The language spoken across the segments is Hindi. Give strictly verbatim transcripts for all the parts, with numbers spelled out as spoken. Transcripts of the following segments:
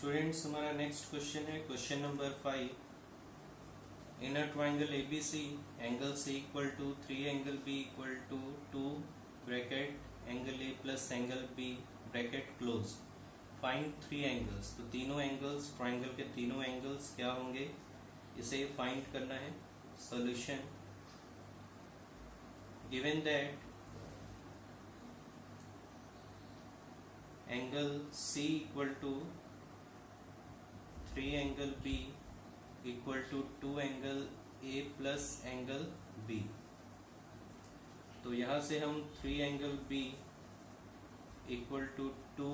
स्टूडेंट्स हमारा नेक्स्ट क्वेश्चन है question number five. Inner triangle ABC angle C equal to three angle B equal to two bracket angle A plus angle B bracket close, find three angles. तो तीनों एंगल्स, ट्राइंगल के तीनों एंगल्स क्या होंगे इसे फाइंड करना है। Solution, given that angle C equal to three angle B equal to two angle A plus angle B. तो यहाँ से हम three angle B equal to two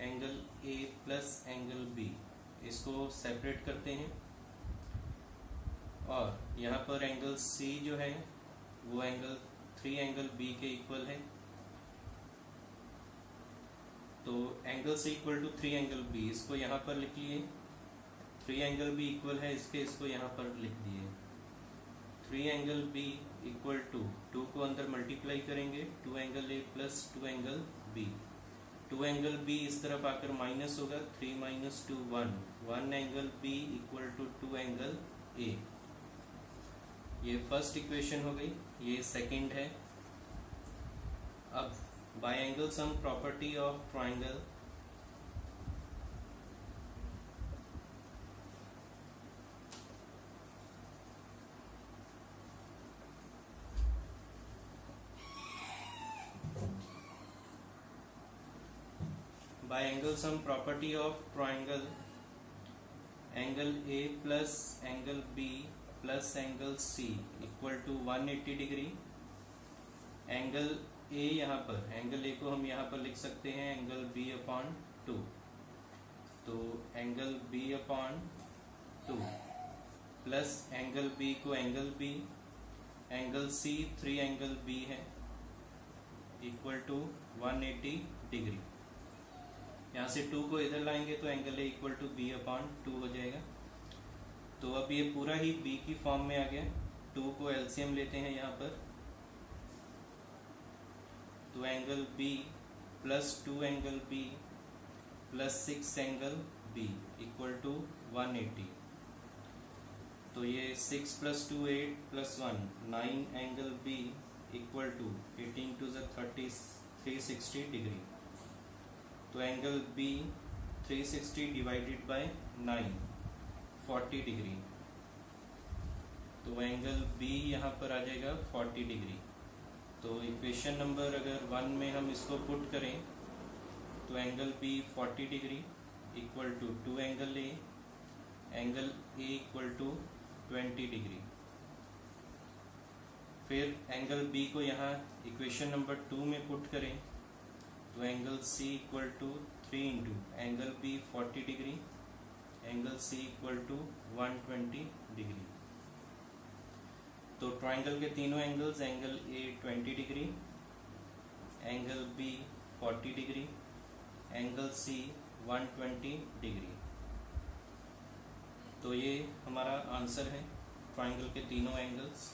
angle A plus angle B इसको सेपरेट करते हैं और यहाँ पर एंगल सी जो है वो एंगल थ्री एंगल बी के इक्वल है। तो angle C equal to three angle B इसको यहाँ पर लिख लिए, थ्री एंगल बी इक्वल है इसके, इसको यहाँ पर लिख दिए। Three angle B equal to two को अंदर मल्टीप्लाई करेंगे, two angle A plus two angle B. Two angle B इस तरफ आकर माइनस होगा, three minus two one, one angle B equal to two angle A. ये फर्स्ट इक्वेशन हो गई, ये सेकेंड है। अब by angle sum property of triangle, by angle sum property of triangle angle A plus angle B plus angle C equal to one eighty degree. Angle A यहाँ पर, एंगल ए को हम यहाँ पर लिख सकते हैं एंगल बी अपॉन टू। तो angle B upon two plus angle B को angle B, angle C three angle B है equal to one eighty degree. यहाँ से टू को इधर लाएंगे तो angle A equal to B upon two हो जाएगा। तो अब ये पूरा ही बी की फॉर्म में आ गया। टू को एलसीएम लेते हैं यहाँ पर, तो angle B plus two angle B plus six angle B equal to one eighty. तो ये six plus two eight plus one nine angle B equal to eighteen to the thirty three sixty degree. तो angle B three sixty divided by nine forty degree. तो एंगल बी यहाँ पर आ जाएगा फोर्टी डिग्री। तो इक्वेशन नंबर अगर वन में हम इसको पुट करें तो angle B forty degree equal to two angle A, angle A equal to twenty degree. फिर एंगल बी को यहाँ इक्वेशन नंबर टू में पुट करें तो angle C equal to three into angle B forty degree, angle C equal to one twenty degree. तो ट्राइंगल के तीनों angles, angle A twenty degree, angle B forty degree, angle C one twenty degree. तो ये हमारा आंसर है ट्राइंगल के तीनों एंगल्स।